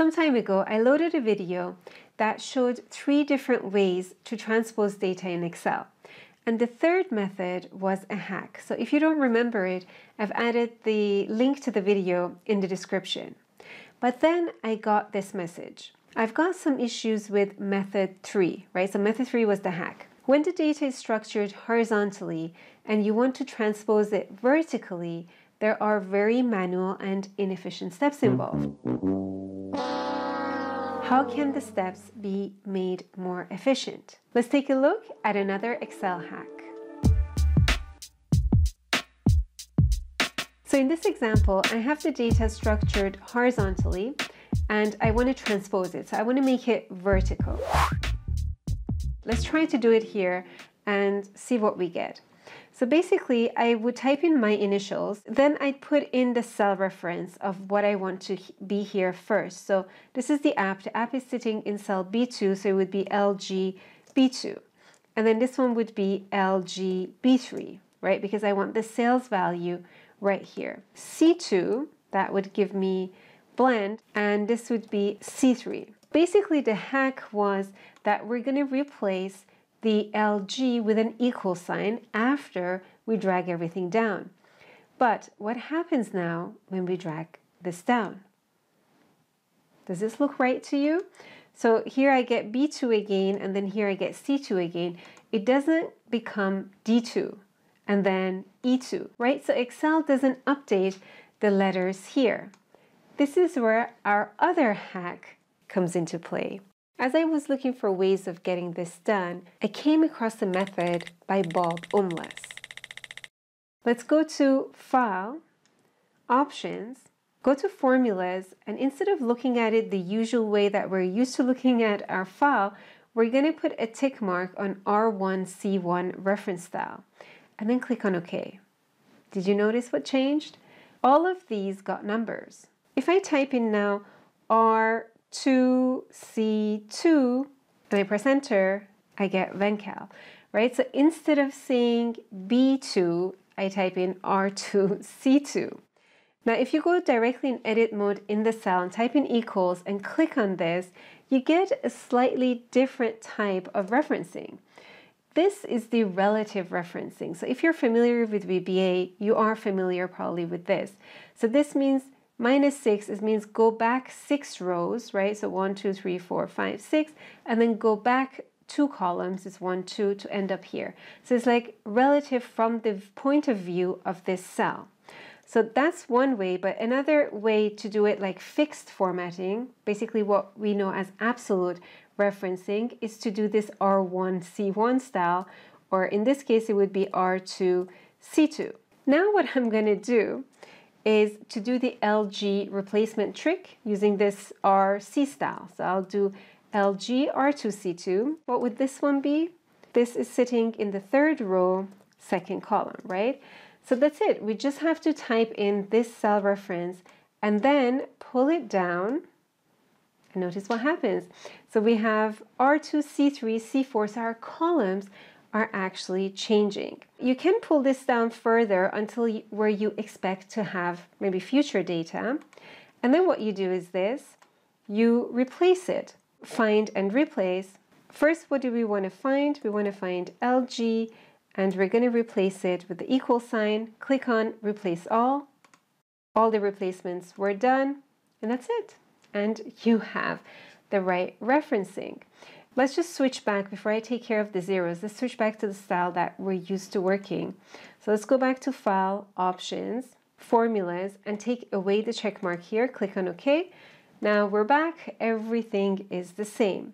Some time ago, I loaded a video that showed three different ways to transpose data in Excel. And the third method was a hack. So if you don't remember it, I've added the link to the video in the description. But then I got this message. I've got some issues with method 3, right? So method 3 was the hack. When the data is structured horizontally and you want to transpose it vertically, there are very manual and inefficient steps involved. How can the steps be made more efficient? Let's take a look at another Excel hack. So in this example, I have the data structured horizontally and I want to transpose it. So I want to make it vertical. Let's try to do it here and see what we get. So basically, I would type in my initials, then I'd put in the cell reference of what I want to be here first. So this is the app. The app is sitting in cell B2, so it would be LG B2. And then this one would be LG B3, right? Because I want the sales value right here. C2, that would give me blend, and this would be C3. Basically, the hack was that we're going to replace the LG with an equal sign after we drag everything down. But what happens now when we drag this down? Does this look right to you? So here I get B2 again, and then here I get C2 again. It doesn't become D2 and then E2, right? So Excel doesn't update the letters here. This is where our other hack comes into play. As I was looking for ways of getting this done, I came across a method by Bob Umlas. Let's go to File, Options, go to Formulas, and instead of looking at it the usual way that we're used to looking at our file, we're going to put a tick mark on R1C1 reference style, and then click on OK. Did you notice what changed? All of these got numbers. If I type in now R2C2, and I press enter, I get Vencal, right? So instead of saying B2, I type in R2C2. Now, if you go directly in edit mode in the cell and type in equals and click on this, you get a slightly different type of referencing. This is the relative referencing. So if you're familiar with VBA, you are familiar probably with this. So this means -6, it means go back 6 rows, right? So 1, 2, 3, 4, 5, 6, and then go back 2 columns, it's 1, 2, to end up here. So it's like relative from the point of view of this cell. So that's one way, but another way to do it like fixed formatting, basically what we know as absolute referencing, is to do this R1C1 style, or in this case, it would be R2C2. Now what I'm gonna do is to do the LG replacement trick using this RC style. So I'll do LG R2C2. What would this one be? This is sitting in the third row, second column, right? So that's it. We just have to type in this cell reference and then pull it down. And notice what happens. So we have R2, C3, C4, so our columns are actually changing. You can pull this down further until where you expect to have maybe future data. And then what you do is this, you replace it, find and replace. First, what do we want to find? We want to find LG, and we're going to replace it with the equal sign. Click on replace all. All the replacements were done, and that's it. And you have the right referencing. Let's just switch back before I take care of the zeros. Let's switch back to the style that we're used to working. So let's go back to File, Options, Formulas, and take away the check mark here. Click on OK. Now we're back. Everything is the same.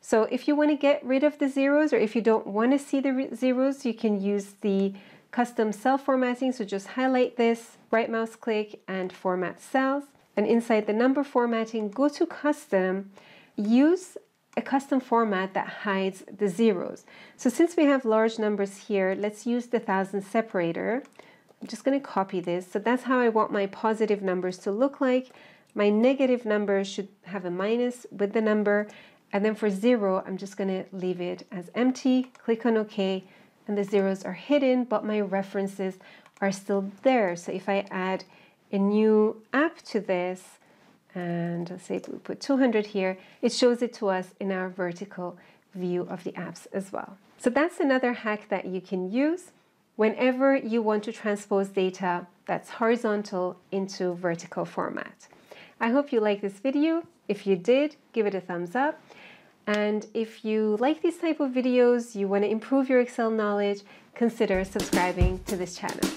So if you want to get rid of the zeros, or if you don't want to see the zeros, you can use the custom cell formatting. So just highlight this, right mouse click, and Format Cells. And inside the number formatting, go to Custom, use a custom format that hides the zeros. So since we have large numbers here, let's use the thousand separator. I'm just going to copy this. So that's how I want my positive numbers to look like. My negative numbers should have a minus with the number. And then for zero, I'm just going to leave it as empty. Click on OK. And the zeros are hidden, but my references are still there. So if I add a new app to this and let's say we put 200 here, it shows it to us in our vertical view of the apps as well. So that's another hack that you can use whenever you want to transpose data that's horizontal into vertical format. I hope you like this video. If you did, give it a thumbs up. And if you like these type of videos, you want to improve your Excel knowledge, consider subscribing to this channel.